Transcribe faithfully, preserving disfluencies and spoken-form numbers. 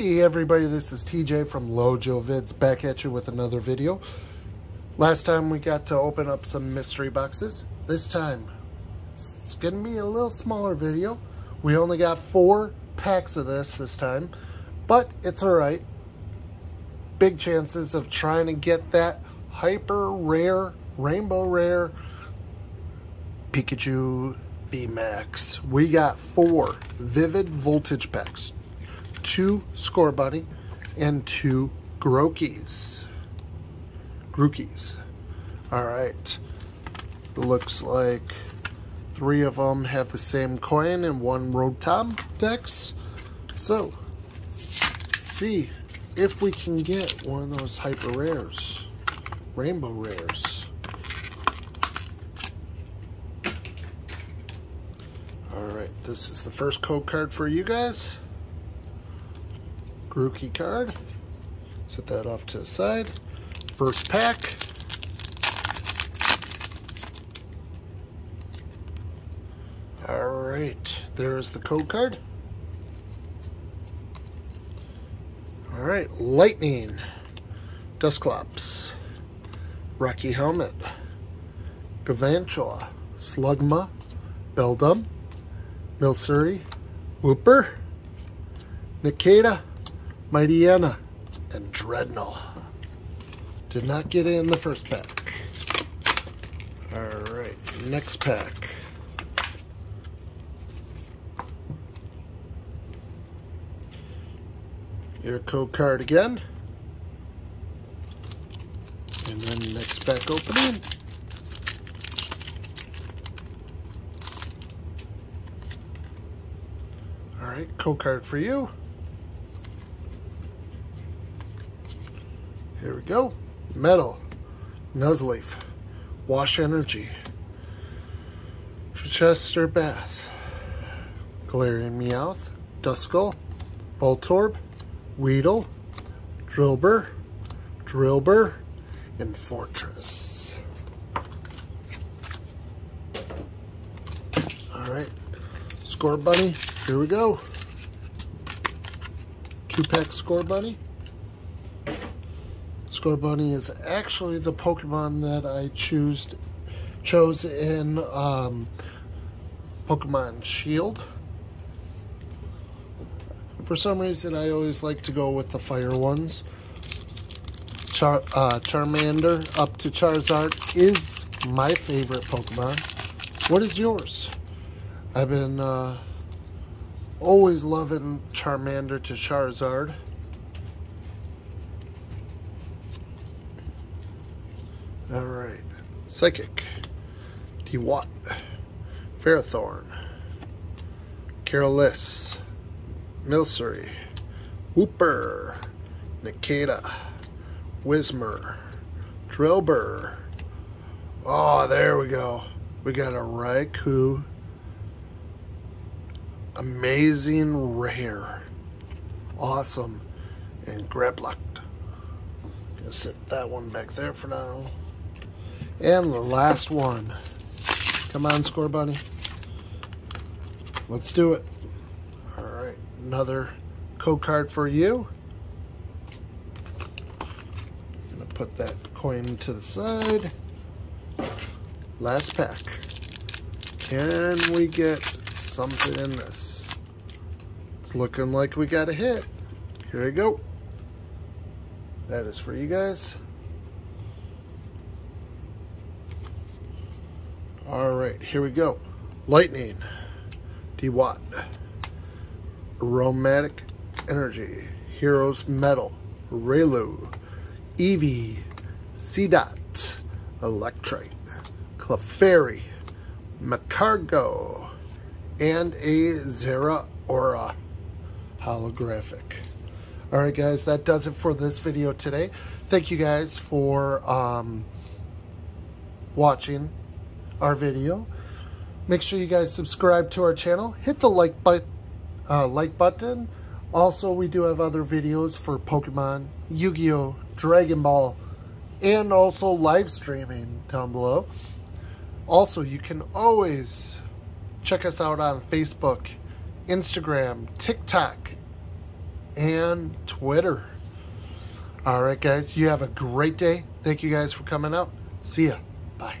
Hey everybody, this is T J from Lojo Vids back at you with another video. Last time we got to open up some mystery boxes. This time it's gonna be a little smaller video. We only got four packs of this this time, but it's alright. Big chances of trying to get that hyper rare, rainbow rare Pikachu V MAX. We got four Vivid Voltage packs. Two Score Bunny and two Grookys. Grookys. Alright. Looks like three of them have the same coin and one Rotom Dex. So, see if we can get one of those hyper rares. Rainbow rares. Alright, this is the first code card for you guys. Rookie card. Set that off to the side. First pack. Alright, there's the code card. Alright, Lightning. Dusclops. Rocky Helmet. Gavantua. Slugma. Beldum. Milsuri. Whooper. Nikita. Mighty Anna and Dreadnought. Did not get in the first pack. Alright, next pack. Your code card again. And then next pack opening. Alright, code card for you. Here we go. Metal. Nuzleaf. Wash Energy. Chichester Bass. Galarian Meowth. Duskull. Voltorb. Weedle. Drilbur. Drilbur. And Fortress. Alright. Score Bunny. Here we go. Two-pack Score Bunny. Score Bunny is actually the Pokemon that I choose, chose in um, Pokemon Shield. For some reason, I always like to go with the fire ones. Char, uh, Charmander up to Charizard is my favorite Pokemon. What is yours? I've been uh, always loving Charmander to Charizard. Alright, Psychic, Dewott, Ferrothorn, Careless, Milcery, Whooper, Nikita, Wismer, Drilbur. Oh, there we go. We got a Raikou. Amazing rare. Awesome. And Grablocked. Gonna sit that one back there for now. And the last one. Come on, Score Bunny. Let's do it. Alright, another code card for you. I'm going to put that coin to the side. Last pack. Can we get something in this? It's looking like we got a hit. Here we go. That is for you guys. Alright, here we go. Lightning, Dewott, Aromatic Energy, Heroes Metal, Raylu, Eevee, Seedot, Electrike, Clefairy, Macargo, and a Zeraora holographic. Alright guys, that does it for this video today. Thank you guys for um, watching our video. Make sure you guys subscribe to our channel. Hit the like, but, uh, like button. Also, we do have other videos for Pokemon, Yu-Gi-Oh, Dragon Ball, and also live streaming down below. Also, you can always check us out on Facebook, Instagram, TikTok, and Twitter. All right, guys, you have a great day. Thank you guys for coming out. See ya. Bye.